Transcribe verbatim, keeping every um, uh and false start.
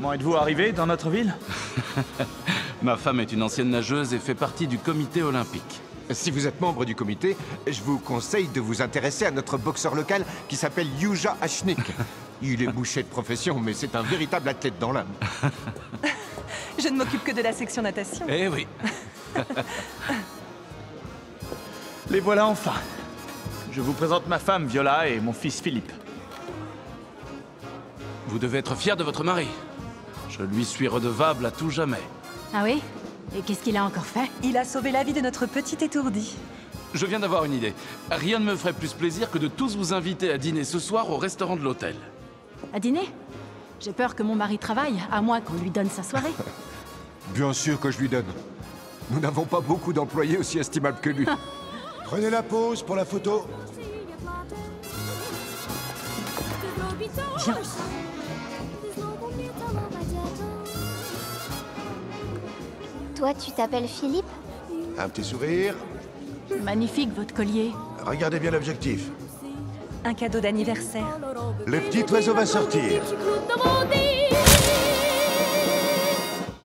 Comment êtes-vous arrivé dans notre ville? Ma femme est une ancienne nageuse et fait partie du comité olympique. Si vous êtes membre du comité, je vous conseille de vous intéresser à notre boxeur local qui s'appelle Yuja Ashnik. Il est boucher de profession, mais c'est un véritable athlète dans l'âme. Je ne m'occupe que de la section natation. Eh oui. Les voilà enfin. Je vous présente ma femme Viola et mon fils Philippe. Vous devez être fier de votre mari. Je lui suis redevable à tout jamais. Ah oui? Et qu'est-ce qu'il a encore fait? Il a sauvé la vie de notre petit étourdi. Je viens d'avoir une idée. Rien ne me ferait plus plaisir que de tous vous inviter à dîner ce soir au restaurant de l'hôtel. À dîner? J'ai peur que mon mari travaille, à moins qu'on lui donne sa soirée. Bien sûr que je lui donne. Nous n'avons pas beaucoup d'employés aussi estimables que lui. Prenez la pause pour la photo. Viens. Toi, tu t'appelles Philippe? Un petit sourire. Magnifique, votre collier. Regardez bien l'objectif. Un cadeau d'anniversaire. Le petit oiseau va sortir.